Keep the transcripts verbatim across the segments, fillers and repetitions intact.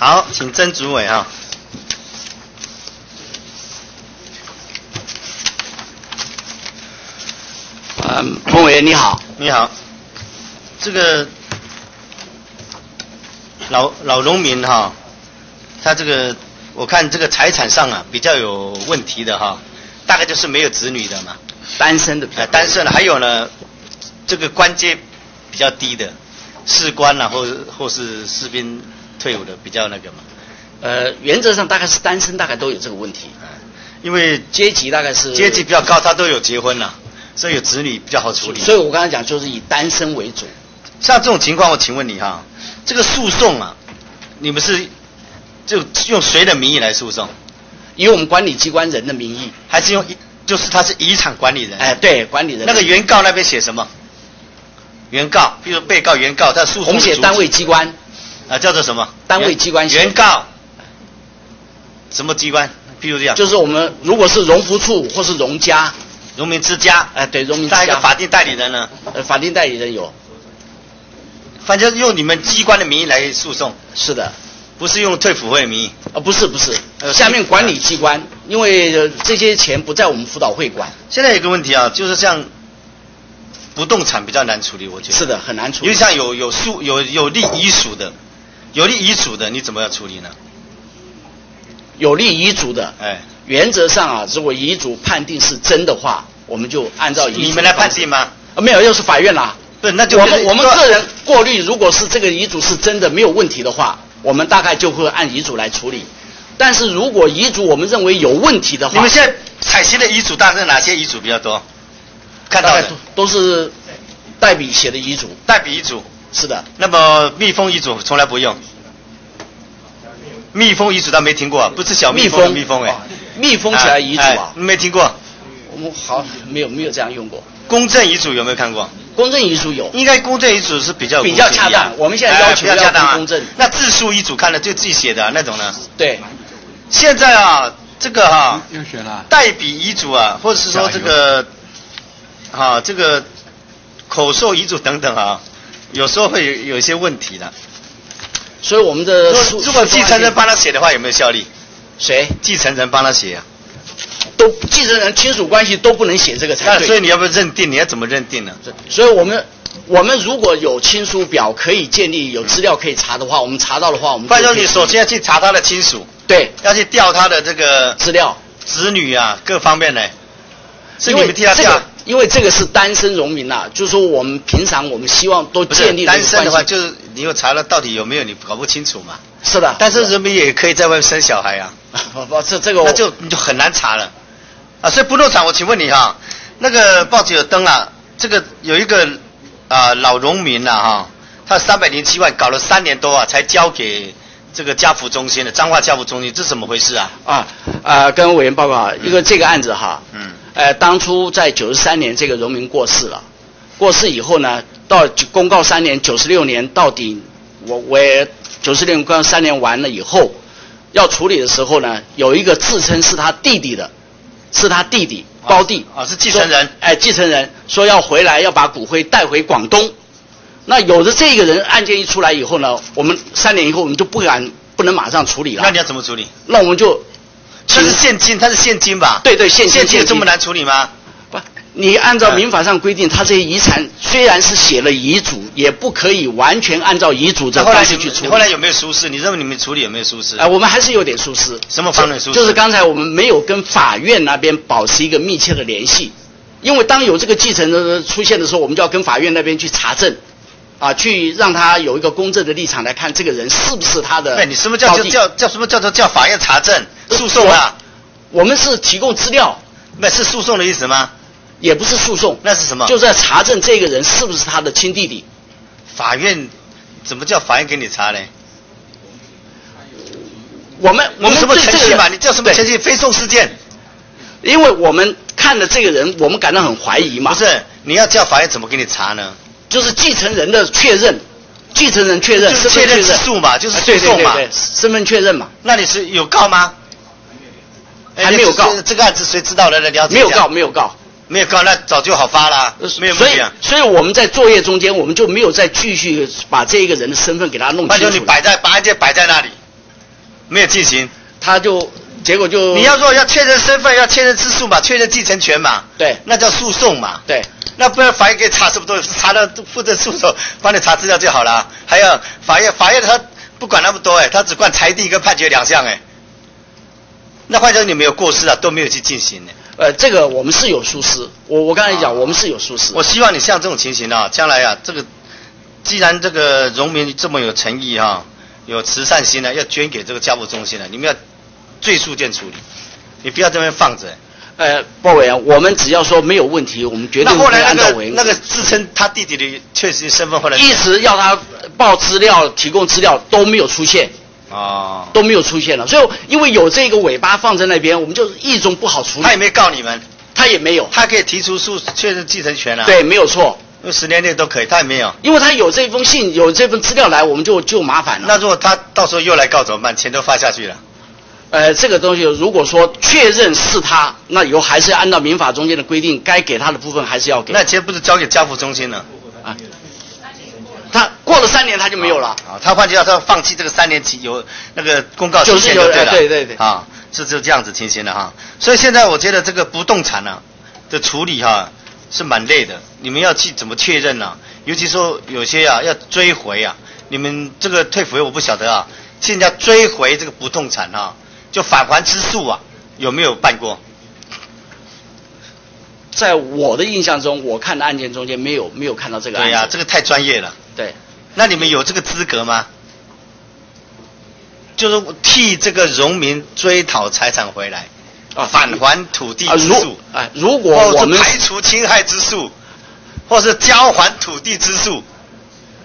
好，请曾主委啊。嗯，彭委你好。你好。这个老老农民哈、啊，他这个我看这个财产上啊比较有问题的哈、啊，大概就是没有子女的嘛，单身的比较、呃。单身的，还有呢，这个官阶比较低的，士官啊，或或是士兵退伍的比较那个嘛。呃，原则上大概是单身，大概都有这个问题。嗯、因为阶级大概是阶级比较高，他都有结婚了、啊，所以有子女比较好处理。所以我刚才讲就是以单身为主。像这种情况，我请问你哈，这个诉讼啊，你们是就用谁的名义来诉讼？以我们管理机关人的名义，还是用就是他是遗产管理人？哎，对，管理人。那个原告那边写什么？原告，比如被告、原告，他诉讼。我写单位机关，啊，叫做什么？单位机关写。原告，什么机关？譬如这样，就是我们如果是农服处或是农家、农民之家，哎，对，农民之家。那一个法定代理人呢？呃，法定代理人有。反正用你们机关的名义来诉讼，是的，不是用退辅会的名义啊、哦，不是不是，下面管理机关，因为、呃、这些钱不在我们辅导会管。现在有一个问题啊，就是像不动产比较难处理，我觉得是的，很难处理。因为像有有属有有利遗属的，有利遗属的你怎么要处理呢？有利遗嘱的，哎，原则上啊，如果遗嘱判定是真的话，我们就按照遗嘱。你们来判定吗？啊，没有，又是法院啦。对，那就我们我们个人过滤，如果是这个遗嘱是真的没有问题的话，我们大概就会按遗嘱来处理。但是如果遗嘱我们认为有问题的话，你们现在采集的遗嘱大概哪些遗嘱比较多？看到的都是代笔写的遗嘱。代笔遗嘱是的。那么密封遗嘱从来不用。密封遗嘱倒没听过，不是小蜜蜂的蜜蜂哎、欸哦，密封起来遗嘱啊，哎、没听过。我们好没有没有这样用过。公证遗嘱有没有看过？公证遗嘱有，应该公证遗嘱是比较比较恰当。我们现在要求要提公证。那自述遗嘱看了就自己写的、啊、那种呢？对。现在啊，这个哈、啊，代笔遗嘱啊，或者是说这个，啊，这个口授遗嘱等等啊，有时候会有有一些问题的。所以我们的如果继承人帮他写的话，有没有效力？谁？继承人帮他写啊？都继承人亲属关系都不能写这个才对，所以你要不要认定？你要怎么认定呢？所以我们我们如果有亲属表可以建立，有资料可以查的话，我们查到的话，我们。或者你首先要去查他的亲属，对，要去调他的这个资料、子女啊各方面呢，是你们替他调、这个。因为这个是单身农民呐、啊，就是说我们平常我们希望都建立。单身的话，就是你又查了到底有没有，你搞不清楚嘛。是的，单身农民也可以在外面生小孩啊。不，这这个那就你就很难查了。啊，所以不动产，我请问你哈，那个报纸有登啊，这个有一个啊、呃、老农民啊哈，他三百零七万搞了三年多啊，才交给这个家扶中心的彰化家扶中心，这是怎么回事啊？啊啊、呃，跟委员报告啊，因为这个案子哈，嗯，呃，当初在九十三年这个农民过世了，过世以后呢，到公告三年，九十六年到底我我九十六年公告三年完了以后，要处理的时候呢，有一个自称是他弟弟的。是他弟弟胞弟啊，是继承人哎，继承人说要回来，要把骨灰带回广东。那有的这个人案件一出来以后呢，我们三年以后我们就不敢不能马上处理了。那你要怎么处理？那我们就，这是现金，它是现金吧？对对，现金。现金有这么难处理吗？不，你按照民法上规定，他这些遗产虽然是写了遗嘱，也不可以完全按照遗嘱这方式去处理。你后来有没有疏失？你认为你们处理有没有疏失？哎、呃，我们还是有点疏失。什么方面疏失？就是刚才我们没有跟法院那边保持一个密切的联系，因为当有这个继承人出现的时候，我们就要跟法院那边去查证，啊，去让他有一个公正的立场来看这个人是不是他的。对，你什么叫叫叫什么叫做叫法院查证诉讼啊？我们是提供资料，那是诉讼的意思吗？也不是诉讼，那是什么？就是要查证这个人是不是他的亲弟弟。法院怎么叫法院给你查呢？我们我们什么程序嘛？你叫什么程序？非讼事件。因为我们看了这个人，我们感到很怀疑嘛。不是，你要叫法院怎么给你查呢？就是继承人的确认，继承人确认，就是、确认起诉嘛，就是诉讼嘛、啊对对对对，身份确认嘛。那你是有告吗？还没有告。这个案子谁知道的呢？你要没有告，没有告。没有告，那早就好发了，没有问题啊。所以，所以我们在作业中间，我们就没有再继续把这一个人的身份给他弄清楚。那就你摆在把案件摆在那里，没有进行，他就结果就你要说要确认身份，要确认自诉嘛，确认继承权嘛，对，那叫诉讼嘛，对，那不要法院给查什么东西，查到负责诉讼帮你查资料就好了。还有法院，法院他不管那么多哎、欸，他只管裁定跟判决两项哎、欸。那换成你没有过失啊，都没有去进行呢、欸。呃，这个我们是有疏失，我我刚才讲、啊、我们是有疏失。我希望你像这种情形啊，将来啊，这个既然这个农民这么有诚意啊，有慈善心呢、啊，要捐给这个家扶中心呢、啊，你们要。最速件处理，你不要这边放着。呃，鲍委员，我们只要说没有问题，我们绝对不会按照委员。那后来那个那个自称他弟弟的确实身份后来一直要他报资料、提供资料都没有出现啊，哦、都没有出现了。所以因为有这个尾巴放在那边，我们就一种不好处理。他也没告你们，他也没有，他可以提出诉确认继承权啊。对，没有错，因为十年内都可以，他也没有，因为他有这封信、有这份资料来，我们就就麻烦了。那如果他到时候又来告怎么办？钱都发下去了。呃，这个东西如果说确认是他，那以后还是按照民法中间的规定，该给他的部分还是要给。那其实不是交给家扶中心了啊？他过了三年他就没有了啊！他换句话说，放弃这个三年期有那个公告期限就对了。对对对啊，是就这样子情形的哈。所以现在我觉得这个不动产啊的处理哈、啊、是蛮累的，你们要去怎么确认呢、啊？尤其说有些啊要追回啊，你们这个退回我不晓得啊，现在追回这个不动产啊。就返还之诉啊，有没有办过？在我的印象中，我看的案件中间没有没有看到这个案件。对呀、啊，这个太专业了。对，那你们有这个资格吗？就是替这个农民追讨财产回来，啊，返还土地之诉啊、呃，如果我们排除侵害之诉，或是交还土地之诉。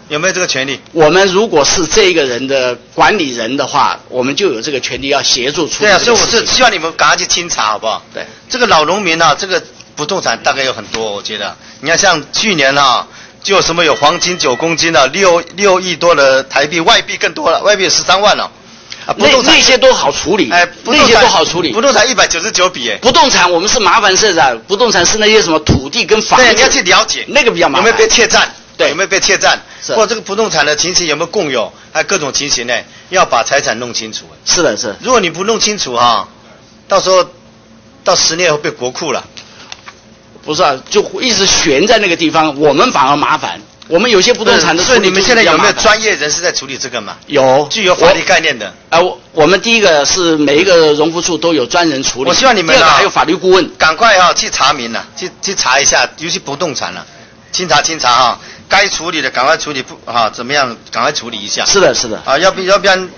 有没有这个权利？我们如果是这个人的管理人的话，我们就有这个权利要协助处理。对啊，所以我是希望你们赶快去清查，好不好？对，这个老农民啊，这个不动产大概有很多，我觉得，你看像去年啊，就什么有黄金九公斤啊，六六亿多的台币，外币更多了，外币有十三万了、啊。啊，不动产那些都好处理，哎，那些都好处理。不动产一百九十九笔，哎，不动产我们是麻烦事啊，不动产是那些什么土地跟房子，对，你要去了解，那个比较麻烦。有没有被窃占？对，有没有被窃占？或这个不动产的情形有没有共有？还有各种情形呢？要把财产弄清楚。是的，是的。如果你不弄清楚哈、啊，到时候到十年后被国库了。不是啊，就一直悬在那个地方，我们反而麻烦。我们有些不动产的处理，所以你们现在有没有专业人士在处理这个嘛？有，具有法律概念的。啊、呃，我我们第一个是每一个荣福处都有专人处理。我希望你们、啊、第二个还有法律顾问，赶快哈、啊、去查明了、啊，去去查一下，尤其不动产了、啊，清查清查哈、啊。该处理的赶快处理，不啊怎么样？赶快处理一下。是的，是的啊，要不要不然，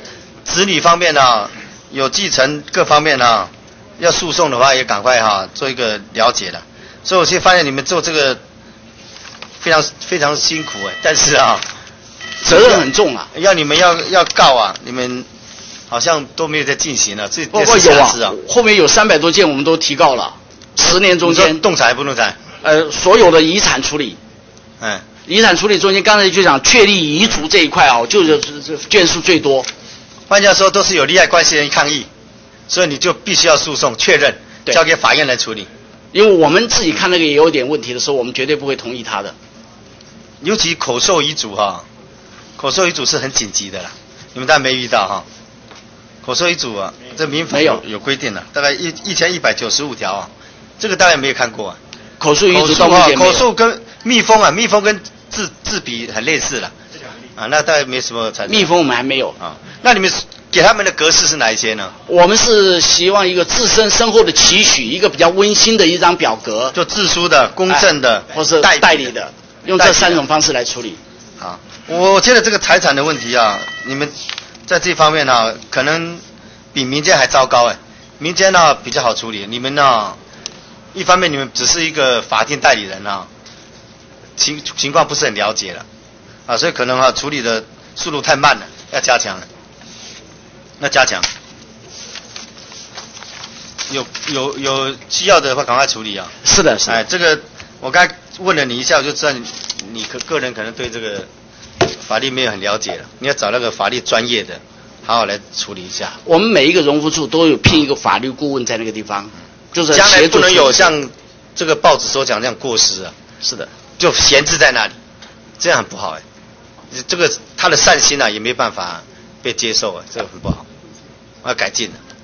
子女方面呢、啊，有继承各方面呢、啊，要诉讼的话也赶快哈、啊、做一个了解的。所以我去发现你们做这个非常非常辛苦哎、欸，但是啊，责任很重啊。要你们要要告啊，你们好像都没有在进行了、啊，这不过有啊，后面有三百多件我们都提告了，十年中间。动产不动产？呃，所有的遗产处理，嗯。遗产处理中心刚才就讲确立遗嘱这一块啊、哦，就是件数最多。换句话说，都是有利害关系人抗议，所以你就必须要诉讼确认，交给法院来处理。因为我们自己看那个也有点问题的时候，我们绝对不会同意他的。尤其口授遗嘱哈，口授遗嘱是很紧急的啦，你们当然没遇到哈。口授遗嘱啊，这民法有有规定的、啊，大概一一千一百九十五条啊，这个大家没有看过啊。口述遗嘱到目前没有。口述跟蜜蜂啊，蜜蜂跟字字笔很类似了，啊，那大概没什么产品。蜜蜂我们还没有啊，那你们给他们的格式是哪一些呢？我们是希望一个自身身后的期许，一个比较温馨的一张表格，就自书的、公证的、哎、或是代理 的, 代理的，用这三种方式来处理。啊，我觉得这个财产的问题啊，你们在这方面呢、啊，可能比民间还糟糕哎，民间呢、啊、比较好处理，你们呢、啊，一方面你们只是一个法定代理人啊。情情况不是很了解了，啊，所以可能啊处理的速度太慢了，要加强了，要加强。有有有需要的话，赶快处理啊。是的，是的。哎，这个我刚才问了你一下，我就知道你你个个人可能对这个法律没有很了解了，你要找那个法律专业的，好好来处理一下。我们每一个荣福处都有聘一个法律顾问在那个地方，就是将来不能有像这个报纸所讲这样过失啊。是的。就闲置在那里，这样很不好哎。这个他的善心啊，也没办法被接受啊，这个很不好。要改进的。